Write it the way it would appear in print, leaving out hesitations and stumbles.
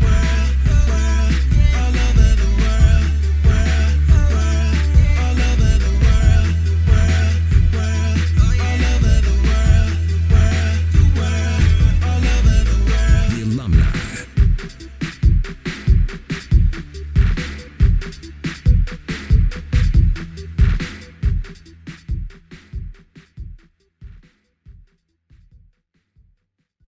world.